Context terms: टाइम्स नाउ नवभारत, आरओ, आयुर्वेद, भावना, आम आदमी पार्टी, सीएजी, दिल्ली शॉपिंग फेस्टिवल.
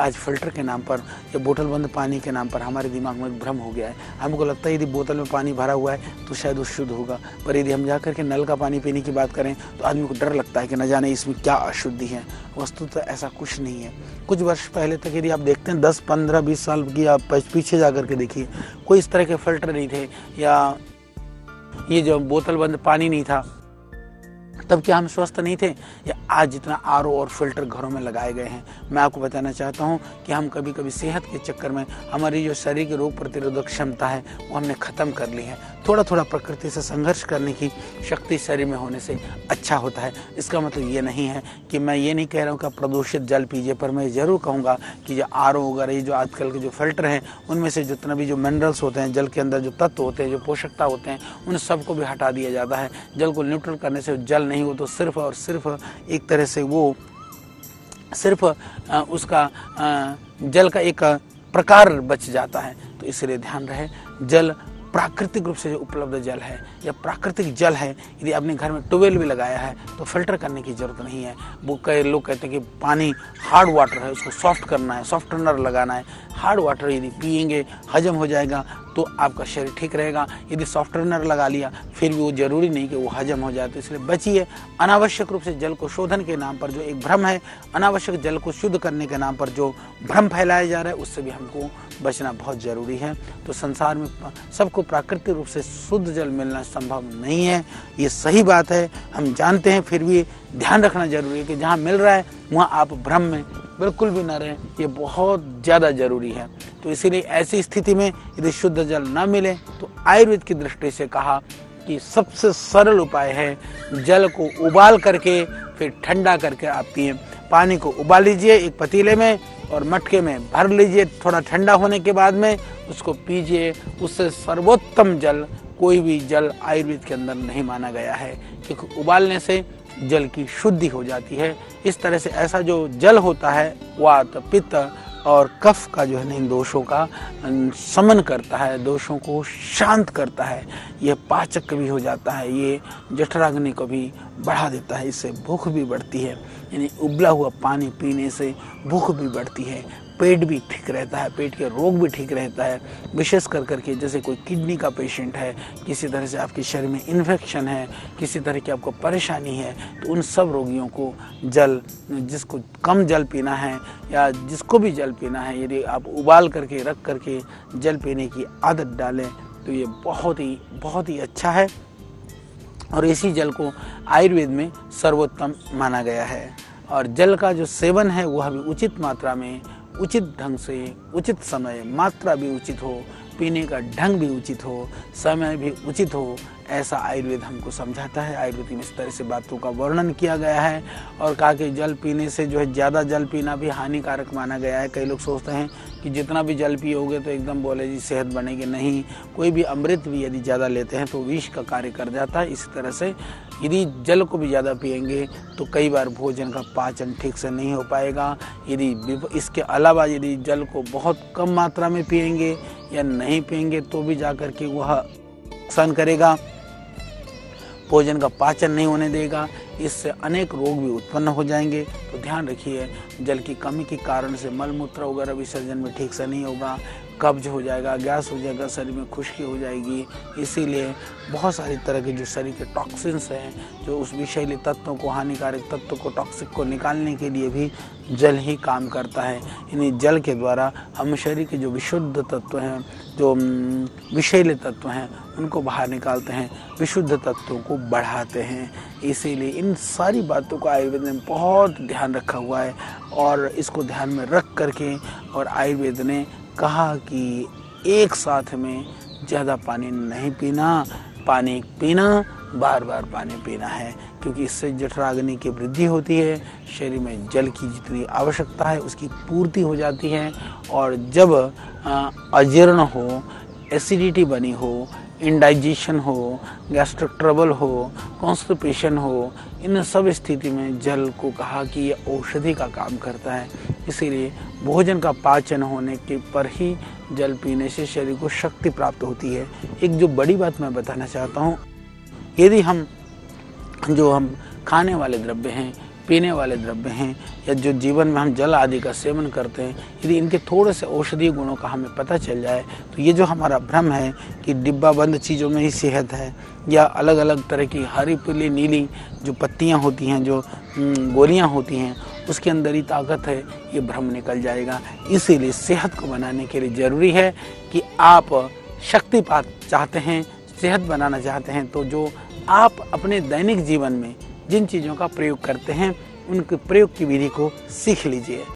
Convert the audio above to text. आज फिल्टर के नाम पर या बोतल बंद पानी के नाम पर हमारे दिमाग में एक भ्रम हो गया है। हमको लगता है यदि बोतल में पानी भरा हुआ है तो शायद वो शुद्ध होगा, पर यदि हम जा करके नल का पानी पीने की बात करें तो आदमी को डर लगता है कि न जाने इसमें क्या अशुद्धि है। वस्तुतः ऐसा कुछ नहीं है। कुछ वर्ष पहले तक यदि आप देखते हैं 10, 15, 20 साल की आप पीछे जा करके देखिए, कोई इस तरह के फिल्टर नहीं थे या ये जो बोतल बंद पानी नहीं था। तब क्या हम स्वस्थ नहीं थे? या आज जितना आरओ और फिल्टर घरों में लगाए गए हैं, मैं आपको बताना चाहता हूं कि हम कभी कभी सेहत के चक्कर में हमारी जो शरीर की रोग प्रतिरोधक क्षमता है वो हमने ख़त्म कर ली है। थोड़ा थोड़ा प्रकृति से संघर्ष करने की शक्ति शरीर में होने से अच्छा होता है। इसका मतलब ये नहीं है कि मैं ये नहीं कह रहा हूँ कि प्रदूषित जल पीजिए, पर मैं ज़रूर कहूँगा कि जो आरओ वगैरह ये जो आजकल के जो फिल्टर हैं उनमें से जितना भी जो मिनरल्स होते हैं, जल के अंदर जो तत्व होते हैं, जो पोषकता होते हैं, उन सबको भी हटा दिया जाता है। जल को न्यूट्रल करने से जल नहीं हो तो सिर्फ और सिर्फ एक तरह से वो सिर्फ उसका जल का एक प्रकार बच जाता है। तो इसलिए ध्यान रहे, जल प्राकृतिक रूप से जो उपलब्ध जल है या प्राकृतिक जल है, यदि आपने घर में ट्यूबवेल भी लगाया है तो फिल्टर करने की ज़रूरत नहीं है। वो कई लोग कहते हैं कि पानी हार्ड वाटर है, उसको सॉफ्ट करना है, सॉफ्टनर लगाना है। हार्ड वाटर यदि पिएंगे हजम हो जाएगा तो आपका शरीर ठीक रहेगा। यदि सॉफ्टनर लगा लिया फिर भी वो जरूरी नहीं कि वो हजम हो जाए। तो इसलिए बचिए अनावश्यक रूप से जल को शोधन के नाम पर जो एक भ्रम है, अनावश्यक जल को शुद्ध करने के नाम पर जो भ्रम फैलाया जा रहा है, उससे भी हमको बचना बहुत ज़रूरी है। तो संसार में सबको प्राकृतिक रूप से शुद्ध जल मिलना संभव नहीं है, ये सही बात है, हम जानते हैं। फिर भी ध्यान रखना जरूरी है कि जहाँ मिल रहा है वहाँ आप भ्रम में बिल्कुल भी ना रहें, ये बहुत ज़्यादा जरूरी है। तो इसीलिए ऐसी स्थिति में यदि शुद्ध जल न मिले तो आयुर्वेद की दृष्टि से कहा कि सबसे सरल उपाय है जल को उबाल करके फिर ठंडा करके आप पिए। पानी को उबाल लीजिए एक पतीले में और मटके में भर लीजिए, थोड़ा ठंडा होने के बाद में उसको पीजिए। उससे सर्वोत्तम जल कोई भी जल आयुर्वेद के अंदर नहीं माना गया है, क्योंकि उबालने से जल की शुद्धि हो जाती है। इस तरह से ऐसा जो जल होता है वात, पित्त और कफ का जो है नहीं दोषों का समन करता है, दोषों को शांत करता है। यह पाचक भी हो जाता है, ये जठराग्नि को भी बढ़ा देता है, इससे भूख भी बढ़ती है। यानी उबला हुआ पानी पीने से भूख भी बढ़ती है, पेट भी ठीक रहता है, पेट के रोग भी ठीक रहता है। विशेष कर करके जैसे कोई किडनी का पेशेंट है, किसी तरह से आपके शरीर में इन्फेक्शन है, किसी तरह की आपको परेशानी है, तो उन सब रोगियों को जल, जिसको कम जल पीना है या जिसको भी जल पीना है, यदि आप उबाल करके रख करके जल पीने की आदत डालें तो ये बहुत ही अच्छा है। और इसी जल को आयुर्वेद में सर्वोत्तम माना गया है। और जल का जो सेवन है वह भी उचित मात्रा में, उचित ढंग से, उचित समय, मात्रा भी उचित हो, पीने का ढंग भी उचित हो, समय भी उचित हो, ऐसा आयुर्वेद हमको समझाता है। आयुर्वेद में इस तरह से बातों का वर्णन किया गया है और कहा कि जल पीने से जो है ज़्यादा जल पीना भी हानिकारक माना गया है। कई लोग सोचते हैं कि जितना भी जल पियोगे तो एकदम बोले जी सेहत बनेगी, नहीं। कोई भी अमृत भी यदि ज़्यादा लेते हैं तो विष का कार्य कर जाता है। इसी तरह से यदि जल को भी ज़्यादा पिएंगे तो कई बार भोजन का पाचन ठीक से नहीं हो पाएगा। यदि इसके अलावा यदि जल को बहुत कम मात्रा में पिएंगे या नहीं पिएंगे तो भी जा कर के वह नुकसान करेगा, भोजन का पाचन नहीं होने देगा, इससे अनेक रोग भी उत्पन्न हो जाएंगे। तो ध्यान रखिए, जल की कमी के कारण से मलमूत्र वगैरह विसर्जन में ठीक से नहीं होगा, कब्ज हो जाएगा, गैस हो जाएगा, शरीर में खुश्की हो जाएगी। इसीलिए बहुत सारी तरह के जो शरीर के टॉक्सिन्स हैं, जो उस विषैले तत्वों को, हानिकारक तत्वों को, टॉक्सिक को निकालने के लिए भी जल ही काम करता है। यानी जल के द्वारा हम शरीर के जो विशुद्ध तत्व हैं, जो विषैले तत्व हैं, उनको बाहर निकालते हैं, विशुद्ध तत्वों को बढ़ाते हैं। इसीलिए इन सारी बातों का आयुर्वेद ने बहुत ध्यान रखा हुआ है और इसको ध्यान में रख करके और आयुर्वेद ने कहा कि एक साथ में ज़्यादा पानी नहीं पीना, पानी पीना, बार बार पानी पीना है, क्योंकि इससे जठराग्नि की वृद्धि होती है, शरीर में जल की जितनी आवश्यकता है उसकी पूर्ति हो जाती है। और जब अजीर्ण हो, एसिडिटी बनी हो, इंडाइजेशन हो, गैस्ट्रिक ट्रबल हो, कॉन्स्टिपेशन हो, इन सब स्थिति में जल को कहा कि ये औषधि का काम करता है। इसीलिए भोजन का पाचन होने के पर ही जल पीने से शरीर को शक्ति प्राप्त होती है। एक जो बड़ी बात मैं बताना चाहता हूँ, यदि हम खाने वाले द्रव्य हैं पीने वाले द्रव्य हैं या जो जीवन में हम जल आदि का सेवन करते हैं, यदि इनके थोड़े से औषधीय गुणों का हमें पता चल जाए तो ये जो हमारा भ्रम है कि डिब्बा बंद चीज़ों में ही सेहत है या अलग अलग तरह की हरी पीली नीली जो पत्तियां होती हैं, जो गोलियां होती हैं, उसके अंदर ही ताकत है, ये भ्रम निकल जाएगा। इसीलिए सेहत को बनाने के लिए ज़रूरी है कि आप शक्ति चाहते हैं, सेहत बनाना चाहते हैं, तो जो आप अपने दैनिक जीवन में जिन चीज़ों का प्रयोग करते हैं उनके प्रयोग की विधि को सीख लीजिए।